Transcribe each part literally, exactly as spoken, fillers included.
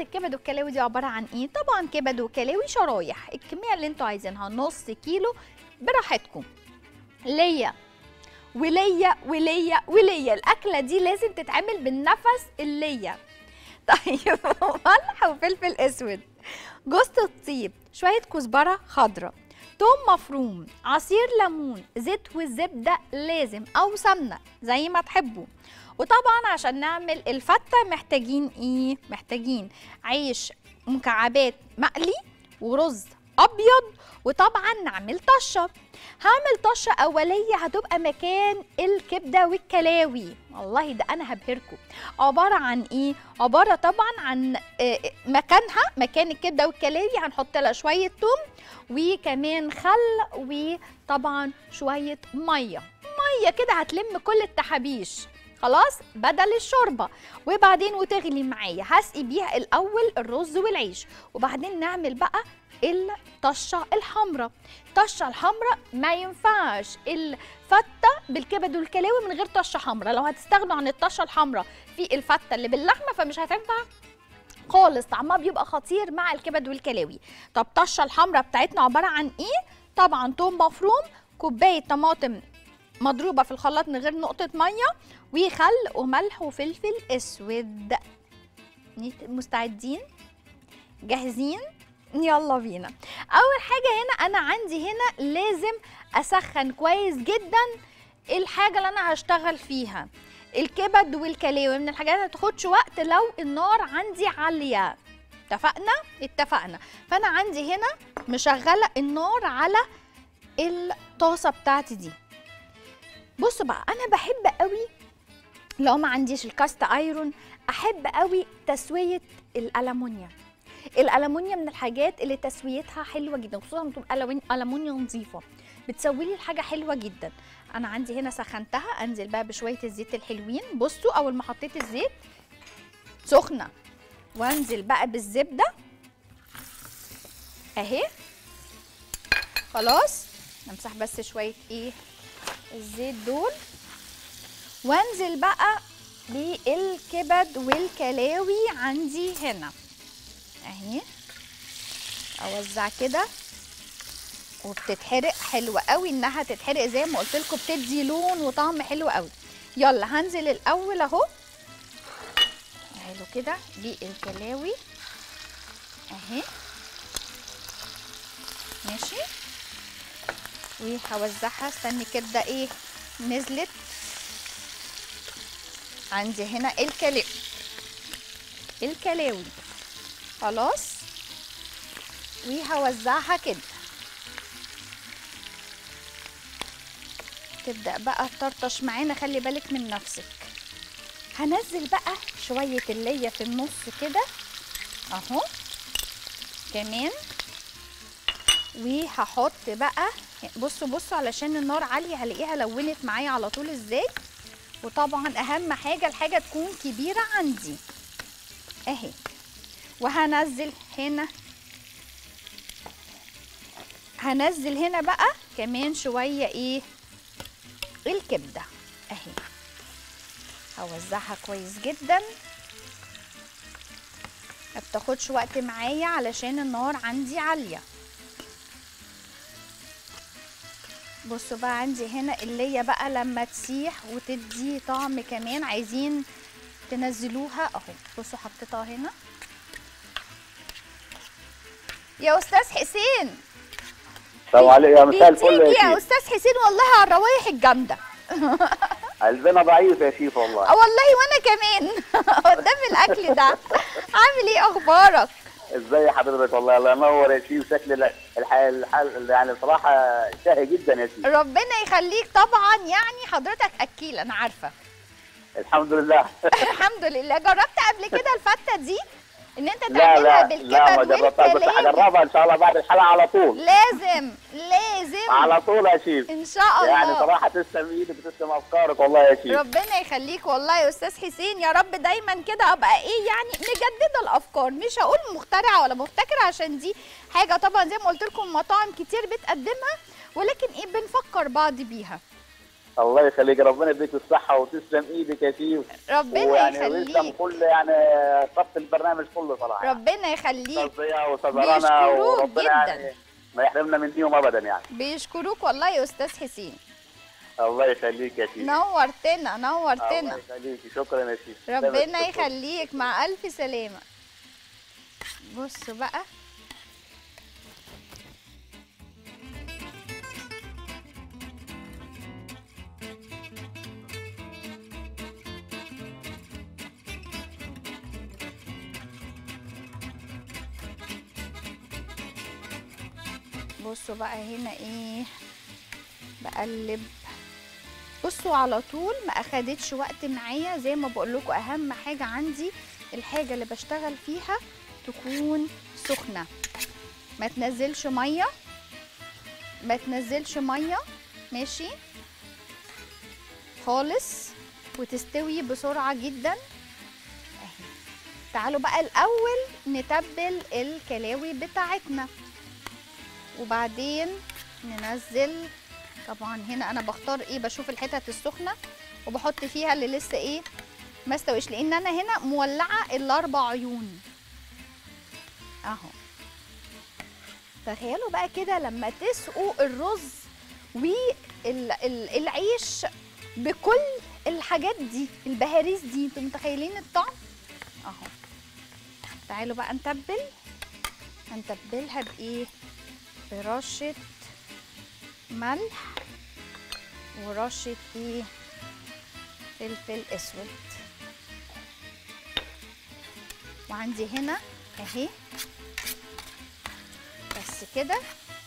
الكبد والكلاوي دي عباره عن ايه؟ طبعا كبد وكلاوي شرايح، الكميه اللي انتوا عايزينها نص كيلو براحتكم. ليا وليا وليا وليا الاكله دي لازم تتعمل بالنفس الليا. طيب ملح وفلفل اسود، جوز الطيب، شويه كزبره خضراء، توم مفروم، عصير ليمون، زيت والزبده لازم او سمنه زي ما تحبوا. وطبعا عشان نعمل الفته محتاجين ايه؟ محتاجين عيش مكعبات مقلي ورز ابيض، وطبعا نعمل طشه. هعمل طشه اوليه هتبقى مكان الكبده والكلاوي، والله ده انا هبهركم. عباره عن ايه؟ عباره طبعا عن مكانها، مكان الكبده والكلاوي هنحط لها شويه توم وكمان خل وطبعا شويه ميه، ميه كده هتلم كل التحابيش خلاص بدل الشوربه. وبعدين وتغلي معايا هسقي بيها الاول الرز والعيش، وبعدين نعمل بقى الطشه الحمراء. الطشه الحمراء ما ينفعش الفته بالكبد والكلاوي من غير طشه حمراء، لو هتستغنوا عن الطشه الحمراء في الفته اللي باللحمه فمش هتنفع خالص، طعمها بيبقى خطير مع الكبد والكلاوي. طب الطشه الحمراء بتاعتنا عباره عن ايه؟ طبعا توم مفروم، كوبايه طماطم مضروبه في الخلاط من غير نقطه ميه، وخل وملح وفلفل اسود. مستعدين؟ جاهزين؟ يلا بينا. اول حاجه هنا انا عندي هنا لازم اسخن كويس جدا الحاجه اللي انا هشتغل فيها، الكبد والكلاوي من الحاجات اللي ما تاخدش وقت لو النار عندي عاليه. اتفقنا؟ اتفقنا. فانا عندي هنا مشغله النار على الطاسه بتاعتي دي. بصوا بقى، انا بحب قوي لو ما عنديش الكاست ايرون احب قوي تسويه الالمونيا. الالمونيا من الحاجات اللي تسويتها حلوه جدا، خصوصا لما تبقى الالمونيا نظيفه بتسوي لي الحاجه حلوه جدا. انا عندي هنا سخنتها، انزل بقى بشويه الزيت الحلوين. بصوا اول ما حطيت الزيت سخنه وانزل بقى بالزبده اهي خلاص، امسح بس شويه ايه الزيت دول، وانزل بقى بالكبد والكلاوي عندي هنا اهي، اوزع كده وبتتحرق حلوه قوي انها تتحرق زي ما قلت لكم، بتدي لون وطعم حلو قوي. يلا هنزل الاول اهو حلو كده بالكلاوي اهي ماشي، وهوزعها استني كده ايه نزلت عندي هنا الكلاوي الكلاوي خلاص، وهوزعها كده. تبدأ بقى تطرطش معانا، خلي بالك من نفسك. هنزل بقى شوية اللية في النص كده اهو كمان، وهحط بقى بصوا بصوا علشان النار عالية هلاقيها لونت معايا على طول ازاي. وطبعا اهم حاجة الحاجة تكون كبيرة عندي اهي، وهنزل هنا هنزل هنا بقى كمان شويه ايه الكبده اهي، هوزعها كويس جدا. ما بتاخدش وقت معايا علشان النار عندي عاليه. بصوا بقى عندي هنا اللي بقى لما تسيح وتدي طعم كمان عايزين تنزلوها اهو. بصوا حطيتها هنا يا استاذ حسين. السلام عليكم. يا مساء الفل يا استاذ حسين، والله على الروايح الجامده. قلبنا ضعيف يا شيخ والله. والله وانا كمان قدام الاكل ده. عامل ايه اخبارك؟ ازاي حضرتك؟ والله الله ينور يا شيخ، وشكل الحال يعني بصراحه شهي جدا يا شيخ. ربنا يخليك. طبعا يعني حضرتك اكيل انا عارفه. الحمد لله. الحمد لله. جربت قبل كده الفته دي؟ ان انت تعملها بالكبد والكلاوي؟ لا لا هجربها ان شاء الله بعد الحلقه على طول. لازم لازم على طول يا شيف ان شاء الله. يعني صراحه تسلم ايدك وتسلم افكارك والله يا شيف. ربنا يخليك والله يا استاذ حسين. يا رب دايما كده ابقى ايه يعني مجدده الافكار، مش هقول مخترعه ولا مبتكره عشان دي حاجه طبعا زي ما قلت لكم مطاعم كتير بتقدمها، ولكن ايه بنفكر بعض بيها. الله يخليك، ربنا يديك الصحة وتسلم ايدك يا شيخ. ربنا يخليك ويسلم كل يعني خط البرنامج كله صراحة. ربنا يخليك. أستاذ ضياء وأستاذ رنا وربنا يعني ما يحرمنا من ديهم أبدا يعني. بيشكروك والله يا أستاذ حسين. الله يخليك يا شيخ. نورتنا نورتنا. الله يخليك، شكرا يا شيخ. ربنا يخليك مع ألف سلامة. بصوا بقى. بصوا بقى هنا ايه، بقلب. بصوا على طول، ما اخدتش وقت معايا. زي ما بقول لكم اهم حاجه عندي الحاجه اللي بشتغل فيها تكون سخنه، ما تنزلش ميه، ما تنزلش ميه ماشي خالص، وتستوي بسرعه جدا. اهي تعالوا بقى الاول نتبل الكلاوي بتاعتنا وبعدين ننزل. طبعا هنا انا بختار ايه، بشوف الحتت السخنه وبحط فيها اللي لسه ايه ما استويش، لان انا هنا مولعه الاربع عيون اهو. تخيلوا بقى كده لما تسقوا الرز والعيش بكل الحاجات دي البهاريز دي، انتوا متخيلين الطعم اهو. تعالوا بقى نتبل، هنتبلها بايه، برشة ملح ورشة ايه فلفل اسود. وعندي هنا اهي بس كده،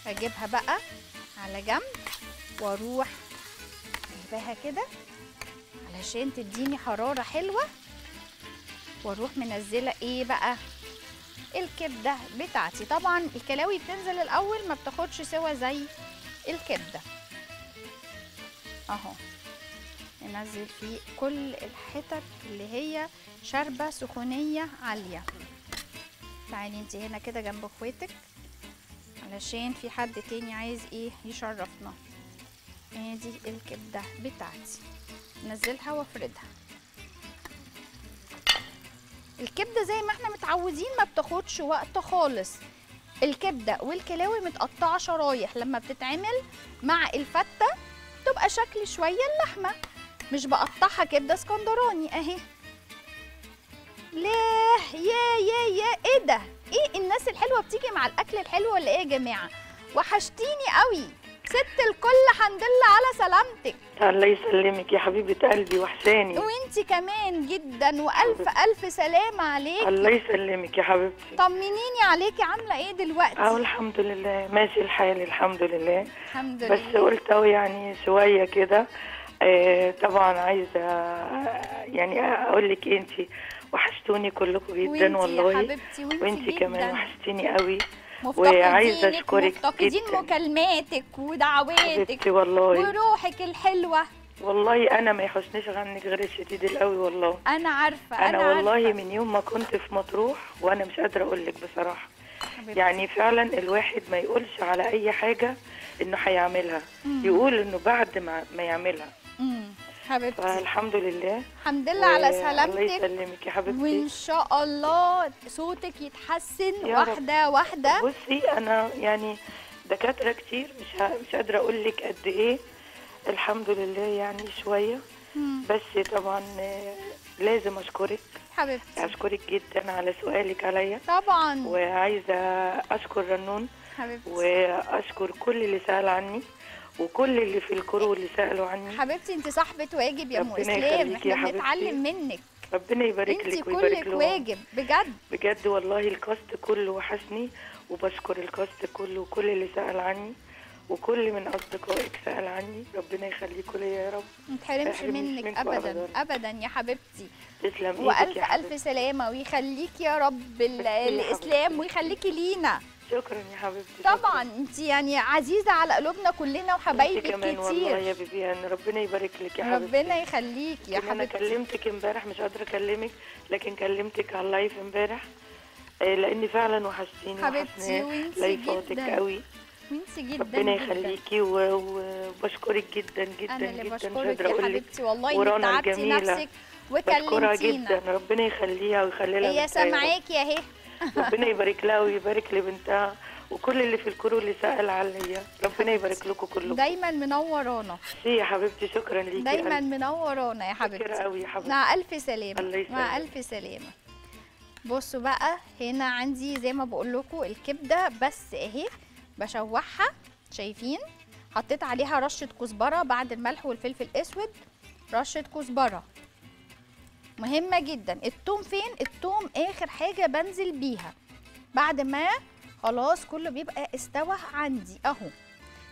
اجيبها بقى على جنب واروح اجيبها كده علشان تديني حرارة حلوة، واروح منزلة ايه بقى الكبده بتاعتي. طبعا الكلاوي بتنزل الاول، ما بتاخدش سوا زي الكبده اهو. ننزل فيه كل الحتت اللي هي شاربه سخونيه عاليه. تعالي انت هنا كده جنب اخواتك علشان في حد تاني عايز ايه يشرفنا. ادي الكبده بتاعتي، نزلها وافردها. الكبده زي ما احنا متعودين ما بتاخدش وقت خالص. الكبده والكلاوي متقطعه شرايح، لما بتتعمل مع الفته بتبقى شكل شويه اللحمه، مش بقطعها كبده اسكندراني اهي. ليه يا يا يا ايه ده، ايه الناس الحلوه بتيجي مع الاكل الحلو ولا ايه يا جماعه؟ وحشتيني قوي ست الكل، حندلة على سلامتك. الله يسلمك يا حبيبه قلبي وحساني. وانتي كمان جدا، والف الف سلامه عليكي. الله يسلمك يا حبيبتي. طمنيني عليكي، عامله ايه دلوقتي؟ اه الحمد لله ماشي الحال الحمد لله الحمد لله. بس قلت اهو يعني شويه كده. آه طبعا عايزه يعني اقول لك انتي وحشتوني كلكم جدا والله. وانتي يا حبيبتي وانتي, وانتي كمان وحشتيني قوي، وعايزه اشكرك مفتقدين مكالماتك ودعواتك والله وروحك الحلوه. والله انا ما يحسنيش عنك غير الشديد القوي والله. انا عارفه انا, أنا والله عارفة. من يوم ما كنت في مطروح وانا مش قادره اقول لك بصراحه حبيبتي. يعني فعلا الواحد ما يقولش على اي حاجه انه هيعملها، يقول انه بعد ما, ما يعملها. امم حبيبتي الحمد لله الحمد لله و... على سلامتك. الله يسلمك يا حبيبتي، وان شاء الله صوتك يتحسن واحده واحده. بصي انا يعني دكاتره كتير مش ه... مش قادره اقول لك قد ايه الحمد لله يعني شويه. مم. بس طبعا لازم اشكرك حبيبتي، اشكرك جدا على سؤالك عليا طبعا، وعايزه اشكر رنون حبيبتي، واشكر كل اللي سأل عني وكل اللي في الكرو اللي سألوا عني. حبيبتي انت صاحبة واجب يا ام اسلام، احنا بنتعلم منك. ربنا يبارك لك ويبارك لهم. انت كلك واجب بجد بجد والله. الكاست كله وحشني، وبشكر الكاست كله وكل اللي سأل عني وكل من اصدقائك سأل عني. ربنا يخليكوا ليا يا رب، ما تحرمش منك ابدا ابدا يا حبيبتي. تسلم ايدك يا حبيبتي، والف الف سلامه، ويخليكي يا رب الاسلام ويخليكي لينا. شكرا يا حبيبتي. طبعا انت يعني عزيزه على قلوبنا كلنا وحبايبك كتير. كمان والله يا فيفيان ربنا يبارك لك يا حبيبتي، ربنا يخليكي يا حبيبتي. انا كلمتك امبارح مش قادره اكلمك، لكن كلمتك على اللايف امبارح لان فعلا وحشتيني حبيبتي وانت جدا. الله يفوتك قوي مينسي جدا جدا. ربنا يخليكي وبشكرك جدا جدا. أنا اللي بشكرك يا حبيبتي والله إنك تعبتي نفسك وكلمتينا جدا. ربنا يخليها ويخلي لها هي سامعاكي أهي. ربنا يبارك لها ويبارك لبنتها وكل اللي في الكرو اللي سأل عليا. ربنا يبارك لكم كلكم. دايما منورانا. ميرسي يا حبيبتي شكرا ليكي. دايما منورانا يا حبيبتي. شكرا قوي يا حبيبتي. مع ألف سلامة. الله يسلمك. مع ألف سلامة. بصوا بقى هنا عندي زي ما بقول لكم الكبده بس اهي بشوحها شايفين، حطيت عليها رشه كزبره بعد الملح والفلفل الاسود، رشه كزبره مهمه جدا. الثوم فين؟ الثوم اخر حاجه بنزل بيها بعد ما خلاص كله بيبقى استوى عندي اهو.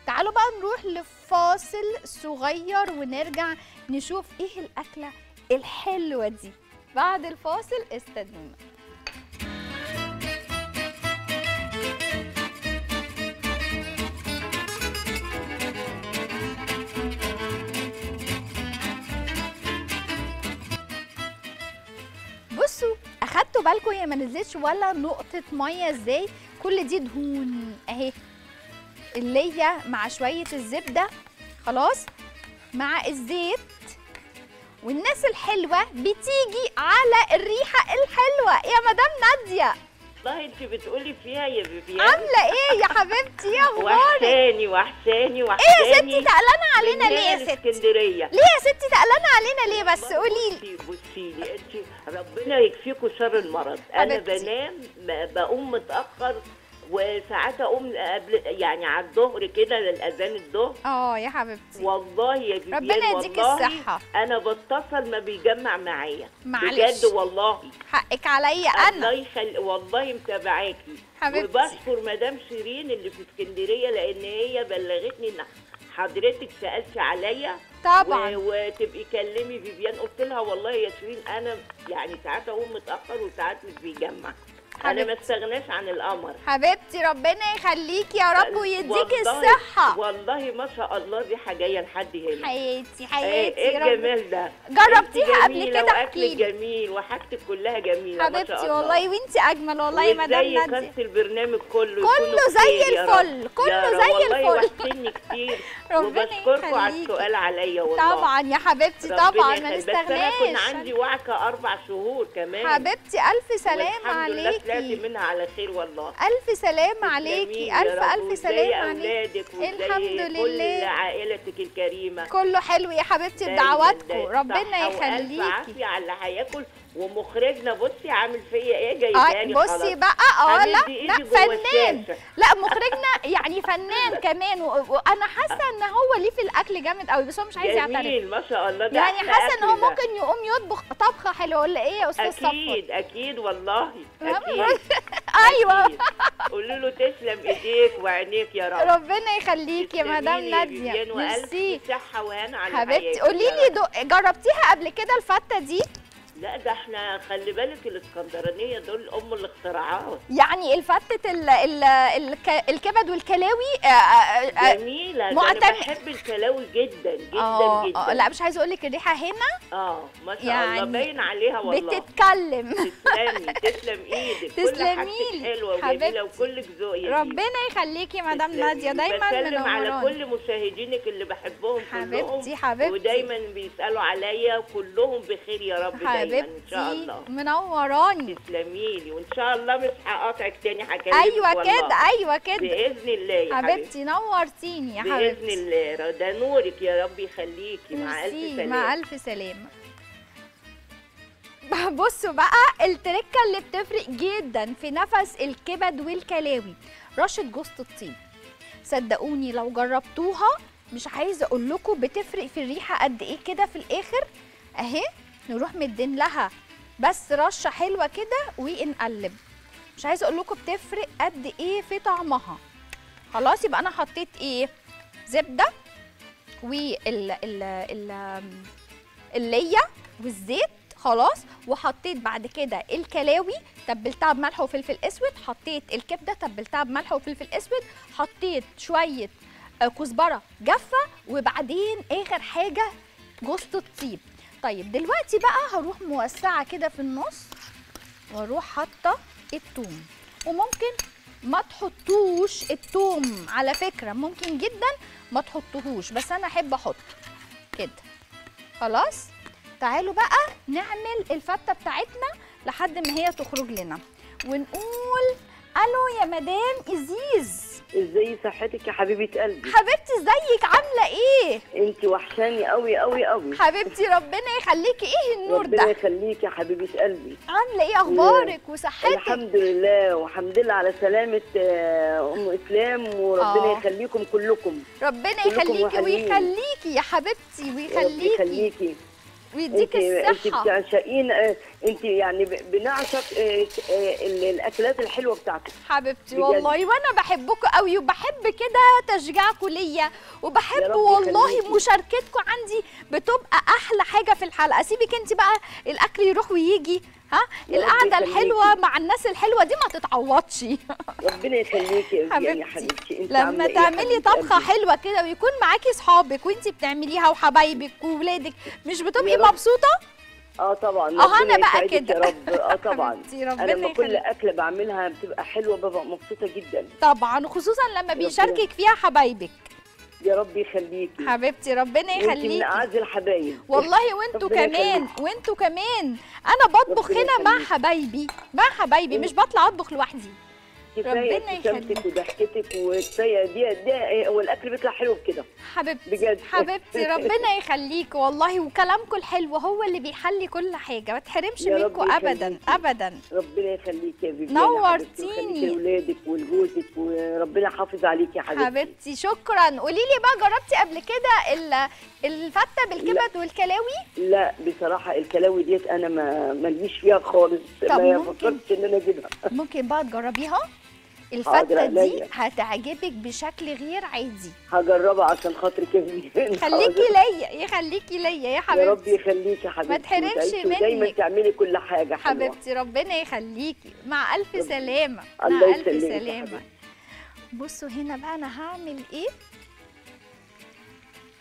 تعالوا بقى نروح لفاصل صغير ونرجع نشوف ايه الاكله الحلوه دي. بعد الفاصل استنونا. بصوا اخدتوا بالكم هي ما نزلتش ولا نقطه ميه ازاي؟ كل دي دهون اهي اللي هي مع شويه الزبده خلاص مع الزيت. والناس الحلوه بتيجي على الريحه الحلوه. يا مدام ناديه والله انت بتقولي فيها يا فيفيان عامله ايه يا حبيبتي يا اخبارك؟ وحشاني وحشاني وحشاني. ايه يا ستي تقلانه علينا ليه يا ستي؟ اسكندريه ليه يا ستي تقلانه علينا ليه بس قولي لي؟ بصي لي انت ربنا يكفيكوا شر المرض. انا بنام بقوم متاخر وساعات اقوم قبل يعني على الظهر كده للاذان الظهر. اه يا حبيبتي والله يا فيفيان ربنا يديك الصحه. انا بتصل ما بيجمع معايا بجد والله. حقك عليا انا الله يخلي والله متابعاكي حبيبتي. وبشكر مدام شيرين اللي في اسكندريه لان هي بلغتني ان حضرتك سالتي عليا طبعا وتبقي كلمي فيفيان. قلت لها والله يا شيرين انا يعني ساعات اقوم متاخر وساعات مش بيجمع. حبيبتي. أنا ما استغناش عن القمر حبيبتي ربنا يخليكي يا رب ويديك الصحة. والله ما شاء الله ريحة جاية لحد هنا. حياتي حياتي ايه الجمال ده؟ جربتيها قبل كده احكي لي. جميل وحاجتك كلها جميله حبيبتي والله وانتي أجمل والله يا مدام نادية. وازاي كانت البرنامج كله كله زي الفل كله زي الفل. والله وحشتني كتير وبشكركوا على السؤال عليا والله. طبعا يا حبيبتي طبعا ما نستغناش. بس أنا كنت عندي وعكة أربع شهور كمان حبيبتي. ألف سلامة عليكي طلعتي منها على خير والله. ألف سلام عليكي ألف ألف سلام عليكي. الحمد لله كل عائلتك الكريمة كله حلو يا حبيبتي بدعواتكم ربنا يخليكي. ألف عافية على اللي هياكل ومخرجنا بصي عامل فيا ايه جايباني خلاص. بصي بقى اه لا لا فنان لا مخرجنا يعني فنان كمان وانا حاسه ان هو ليه في الاكل جامد قوي بس هو مش عايز يعترف. جميل ما شاء الله ده يعني حاسه ان هو ممكن يقوم يطبخ طبخه حلوه ولا ايه يا استاذ صفوت؟ اكيد اكيد والله اكيد ايوه. قولوا له تسلم ايديك وعينيك يا رب. ربنا يخليكي يا مدام ناديه ميرسي صحه وهنا على حبيبتي. قولي لي جربتيها قبل كده الفته دي؟ لا ده احنا خلي بالك الاسكندرانيه دول ام الاختراعات يعني الفتة ال ال ال الكبد والكلاوي. آآ آآ جميله معتمد. انا بحب الكلاوي جدا جدا أوه جدا. اه لا مش عايزه اقول لك الريحه هنا اه ما شاء يعني الله باين عليها والله بتتكلم. تسلمي تسلم ايدك تسلمي حلوه وجميله وكلك ذوق ربنا يخليكي يا مدام ناديه دايما منوراني. بسلم على كل مشاهدينك اللي بحبهم كلهم حبيبتي حبيبتي ودايما بيسالوا عليا وكلهم بخير يا رب دايما ان شاء الله منوراني. تسلمي لي وان شاء الله مش هقاطعك تاني حكايتك ايوه كده ايوه كده باذن الله يا حبيبتي. نورتيني يا حبيبتي باذن الله ده نورك يا رب يخليكي. مع الف سلامه مع الف سلامه. بصوا بقى التركه اللي بتفرق جدا في نفس الكبد والكلاوي رشه جوزة الطيب. صدقوني لو جربتوها مش عايزه اقول لكم بتفرق في الريحه قد ايه كده في الاخر اهي. نروح مدين لها بس رشه حلوه كده ونقلب. مش عايزه اقول لكم بتفرق قد ايه في طعمها. خلاص يبقى انا حطيت ايه؟ زبده والليه والزيت خلاص وحطيت بعد كده الكلاوي تبلتها بملح وفلفل اسود، حطيت الكبده تبلتها بملح وفلفل اسود، حطيت شويه كزبره جافه وبعدين اخر حاجه جوزة الطيب. طيب دلوقتي بقى هروح موسعه كده في النص واروح حاطه الثوم وممكن ما تحطوش الثوم على فكره، ممكن جدا ما تحطوهوش، بس انا احب احط كده. خلاص تعالوا بقى نعمل الفته بتاعتنا لحد ما هي تخرج لنا، ونقول الو يا مدام ازيز. ازي صحتك يا حبيبه قلبي؟ حبيبتي ازيك، عامله ايه؟ انت وحشاني قوي قوي قوي حبيبتي، ربنا يخليكي. ايه النور ده؟ ربنا يخليكي يا حبيبه قلبي. عامله ايه، اخبارك وصحتك؟ الحمد لله، والحمد لله على سلامه ام اسلام، وربنا آه. يخليكم كلكم، ربنا يخليكي ويخليكي يا حبيبتي، ويخليكي يخليكي ويديك الصحه. انت بتعشقين، انت يعني بنعشق الاكلات الحلوه بتاعتك حبيبتي والله، وانا بحبكم قوي، وبحب كده تشجيعكم ليا، وبحب والله مشاركتكم عندي بتبقى احلى حاجه في الحلقه. سيبك انت بقى الاكل يروح ويجي، ها القعده الحلوه مع الناس الحلوه دي ما تتعوضش. ربنا يخليكي يا حبيبتي، يا حبيبتي انت لما تعملي طبخه حلوه كده ويكون معاكي اصحابك وانت بتعمليها وحبايبك وولادك، مش بتبقي مبسوطه؟ اه طبعا. اه انا بقى كده يا رب. اه طبعا انا لما كل اكله بعملها بتبقى حلوه ببقى مبسوطه جدا طبعا، وخصوصا لما بيشاركك فيها حبايبك. يا رب يخليكي حبيبتي، ربنا يخليكي، وانتي من اعز الحبايب والله. وانتوا كمان وانتوا كمان انا بطبخ هنا مع حبايبي مع حبايبي مم. مش بطلع اطبخ لوحدي. ربنا يخليك وضحكتك والسيئه دي دي والاكل بيطلع حلو بكده حبيبتي بجد حبيبتي. ربنا يخليك والله، وكلامكم الحلو هو اللي بيحلي كل حاجه، ما تحرمش منكم ابدا ابدا. ربنا يخليك يا بيبي، نورتيني، ولادك وجوزك، وربنا يحافظ عليك يا حبيبتي. حبيبتي شكرا. قولي لي بقى، جربتي قبل كده الفته بالكبد والكلاوي؟ لا بصراحه الكلاوي ديت انا ما ماليش فيها خالص، ما فكرتش ان انا اجيبها. ممكن بقى تجربيها الفته دي، هتعجبك بشكل غير عادي. هجربها عشان خاطر كده. خليكي ليا، يخليكي ليا يا حبيبتي. يا رب يخليكي يا حبيبتي، ما تحرمش منك، دايما تعملي كل حاجه حلوه حبيبتي. ربنا يخليكي، مع الف رب. سلامه. الله مع الف سلامه. بصوا هنا بقى انا هعمل ايه،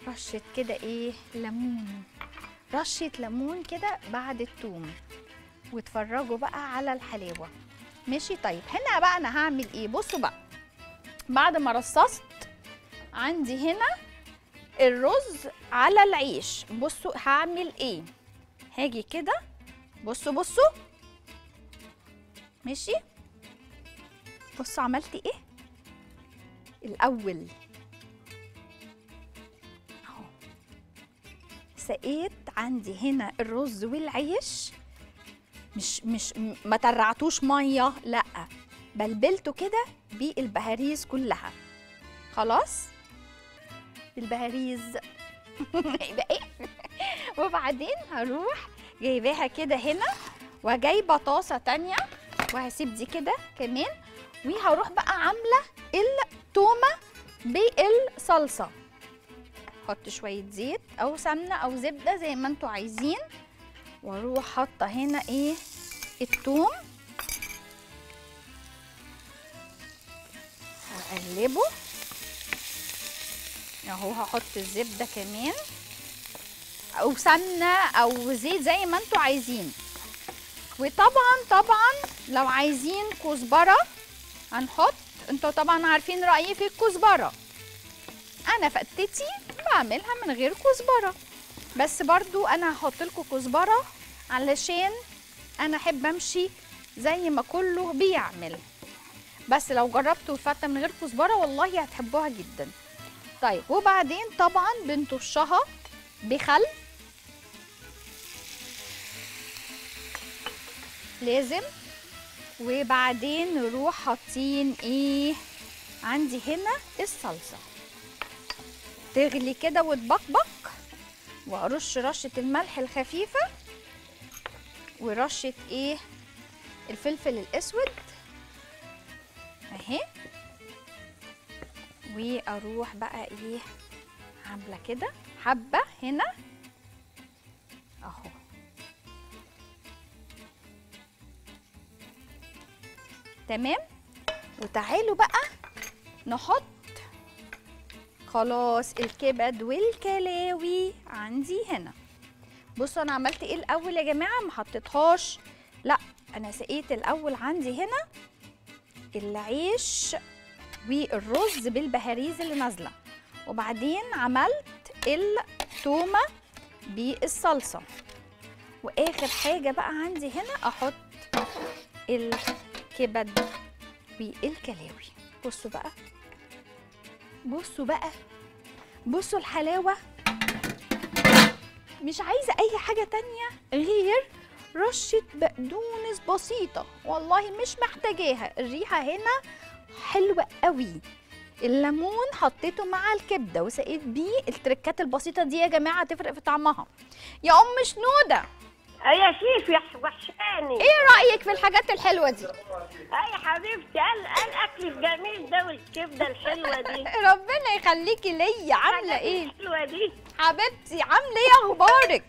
رشه كده ايه ليمون، رشه ليمون كده بعد الثوم، واتفرجوا بقى على الحلاوه. ماشي طيب، هنا بقى انا هعمل ايه، بصوا بقى بعد ما رصصت عندي هنا الرز على العيش، بصوا هعمل ايه، هاجي كده بصوا بصوا ماشي، بصوا عملت ايه الاول اهو، سقيت عندي هنا الرز والعيش، مش مش ما ترعتوش ميه، لا بلبلته كده بالبهاريز كلها. خلاص البهاريز يبقى ايه. وبعدين هروح جايباها كده هنا، وجايبه طاسه تانيه وهسيب دي كده كمان، وهروح بقى عامله التومه بالصلصه، احط شويه زيت او سمنه او زبده زي ما انتوا عايزين، واروح حاطه هنا ايه الثوم واقلبه اهو، هحط الزبده كمان او سمنه او زيت زي ما انتوا عايزين، وطبعا طبعا لو عايزين كزبره هنحط، انتوا طبعا عارفين رايي في الكزبره، انا فتتي بعملها من غير كزبره، بس برضو انا هحط لكم كزبره علشان انا احب امشي زي ما كله بيعمل، بس لو جربتوا الفته من غير كزبره والله هتحبوها جدا. طيب وبعدين طبعا بنطشها بخل، لازم. وبعدين نروح حاطين ايه عندي هنا الصلصه، تغلي كده وتبقبق، وارش رشه الملح الخفيفه، ورشه ايه الفلفل الاسود اهي، واروح بقى ايه عامله كده حبه هنا اهو، تمام. وتعالوا بقى نحط خلاص الكبد والكلاوي عندي هنا. بصوا انا عملت ايه الاول يا جماعه، ما حطيتهاش، لا انا سقيت الاول عندي هنا العيش والرز بالبهاريز اللي نازله، وبعدين عملت التومه بالصلصه، واخر حاجه بقى عندي هنا احط الكبد والكلاوي. بصوا بقى بصوا بقى بصوا الحلاوه، مش عايزه اي حاجه تانيه غير رشه بقدونس بسيطه، والله مش محتاجاها. الريحه هنا حلوه قوي. الليمون حطيته مع الكبده وسقيت بيه. التركات البسيطه دي يا جماعه تفرق في طعمها. يا ام شنوده، يا شيف، يا وحشاني، ايه رايك في الحاجات الحلوه دي؟ اي حبيبتي، الاكل الجميل ده والكبده الحلوه دي ربنا يخليكي ليا. عامله ايه الحلوه دي حبيبتي؟ عامله ايه، اخبارك؟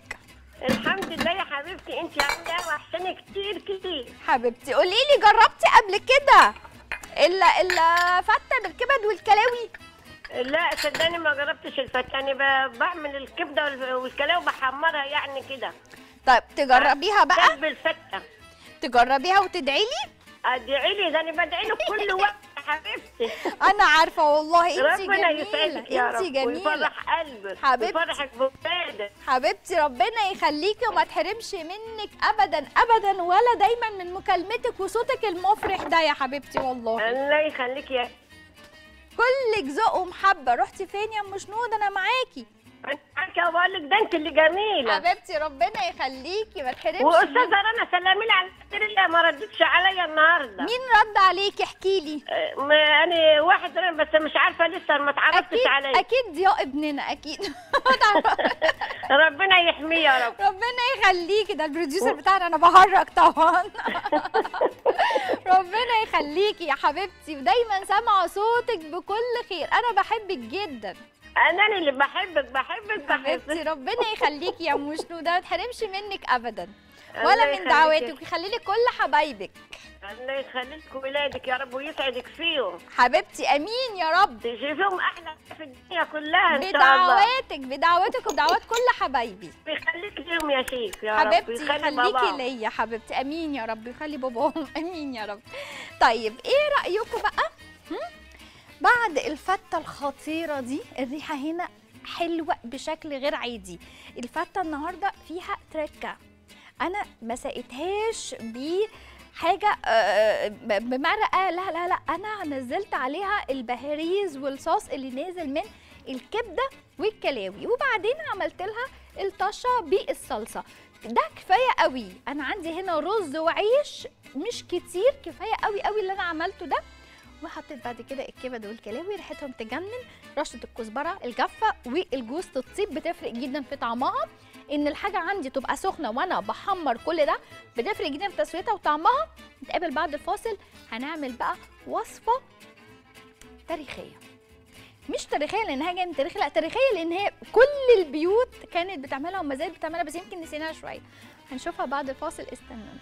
الحمد لله يا حبيبتي. انت عامله ايه؟ وحشاني كتير كتير حبيبتي. قولي لي، جربتي قبل كده الا الا فته بالكبد والكلاوي؟ لا صدقني ما جربتش الفته. انا بعمل الكبده والكلاوي بحمرها يعني كده. طيب تجربيها بقى بالفته، تجربيها وتدعي لي. ادعي لي، ده انا بدعي له كل وقت حبيبتي. انا عارفه والله، انت جميله، انت جميله ويفرح قلبك حبيبتي، ويفرحك بولادك حبيبتي. ربنا يخليكي وما تحرمش منك ابدا ابدا، ولا دايما من مكالمتك وصوتك المفرح ده يا حبيبتي. والله الله يخليكي يا كلك ذوق ومحبه. رحتي فين يا ام شنود؟ انا معاكي انا معاكي بقول لك، ده انت اللي جميله حبيبتي، ربنا يخليكي ما تحرمش. واستاذه رنا سلامي لي على الكتير اللي ما ردتش عليا النهارده. مين رد عليكي؟ احكي لي. انا واحد رنا بس مش عارفه لسه، ما اتعرفتش عليا. اكيد يا ابننا اكيد ربنا يحميه يا رب، ربنا يخليكي. ده البروديوسر بتاعنا، انا بهرج طبعا ربنا يخليكي يا حبيبتي، ودايما سامعه صوتك بكل خير. انا بحبك جدا. انا اللي بحبك بحبك بحبك ربنا يخليكي يا ام شنوده، ما تحرمش منك ابدا ولا من دعواتك، ويخلي لك كل حبايبك. الله يخلي لك ولادك يا رب ويسعدك فيهم حبيبتي. امين يا رب، تشوفيهم احلى في الدنيا كلها ان شاء الله. بدعواتك بدعواتك ودعوات كل حبايبي. يخليك ليهم يا شيخ يا رب حبيبتي، يخليكي ليا حبيبتي. امين يا رب، يخلي باباهم. امين يا رب. طيب ايه رايكم بقى بعد الفته الخطيره دي؟ الريحه هنا حلوه بشكل غير عادي. الفته النهارده فيها تركه، انا ما سقيتهاش بحاجه بمرقه، لا لا لا، انا نزلت عليها البهاريز والصوص اللي نازل من الكبده والكلاوي، وبعدين عملت لها الطشه بالصلصه. ده كفايه قوي. انا عندي هنا رز وعيش مش كتير، كفايه قوي قوي اللي انا عملته ده. وحطيت بعد كده الكبد والكلاوي، ريحتهم تجنن، رشه الكزبره الجافه والجوز الطيب بتفرق جدا في طعمها. ان الحاجه عندي تبقى سخنه وانا بحمر كل ده بتفرق جدا في تسويتها وطعمها. نتقابل بعد الفاصل، هنعمل بقى وصفه تاريخيه، مش تاريخيه لانها جايه من تاريخ، لا تاريخيه لان هي كل البيوت كانت بتعملها وما زالت بتعملها، بس يمكن نسيناها شويه. هنشوفها بعد الفاصل، استنونا.